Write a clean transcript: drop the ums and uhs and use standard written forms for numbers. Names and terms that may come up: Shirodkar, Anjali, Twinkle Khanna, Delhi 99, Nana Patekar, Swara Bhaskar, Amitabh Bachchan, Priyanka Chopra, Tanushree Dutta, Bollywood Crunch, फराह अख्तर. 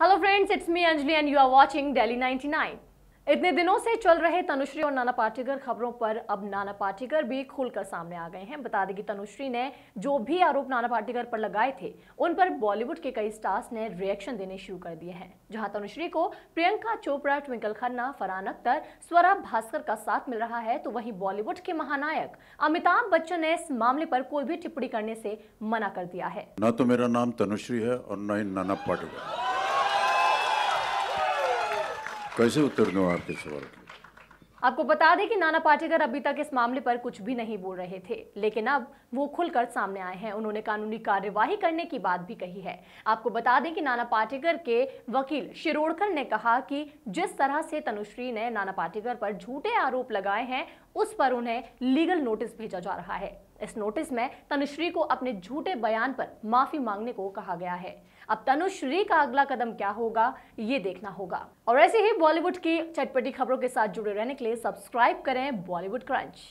Hello friends, it's me Anjali and you are watching Delhi 99। इतने दिनों से चल रहे तनुश्री और नाना पाटेकर खबरों पर अब नाना पाटेकर भी खुलकर सामने आ गए हैं। बता दें कि तनुश्री ने जो भी आरोप नाना पाटेकर पर लगाए थे उन पर बॉलीवुड के कई स्टार्स ने रिएक्शन देने शुरू कर दिए हैं। जहां तनुश्री को प्रियंका चोपड़ा, ट्विंकल खन्ना, फराह अख्तर, स्वरा भास्कर का साथ मिल रहा है, तो वहीं बॉलीवुड के महानायक अमिताभ बच्चन ने इस मामले पर कोई भी टिप्पणी करने से मना कर दिया है। न तो मेरा नाम तनुश्री है और न ही नाना पाटेकर। कैसे उत्तर दूं आपके सवाल को? आपको बता दें कि नाना पाटेकर अभी तक इस मामले पर कुछ भी नहीं बोल रहे थे, लेकिन अब वो खुलकर सामने आए हैं। उन्होंने कानूनी कार्यवाही करने की बात भी कही है। आपको बता दें कि नाना पाटेकर के वकील शिरोडकर ने कहा कि जिस तरह से तनुश्री ने नाना पाटेकर पर झूठे आरोप लगाए हैं उस पर उन्हें लीगल नोटिस भेजा जा रहा है। इस नोटिस में तनुश्री को अपने झूठे बयान पर माफी मांगने को कहा गया है। अब तनुश्री का अगला कदम क्या होगा ये देखना होगा। और ऐसे ही बॉलीवुड की चटपटी खबरों के साथ जुड़े रहने के लिए सब्सक्राइब करें बॉलीवुड क्रंच।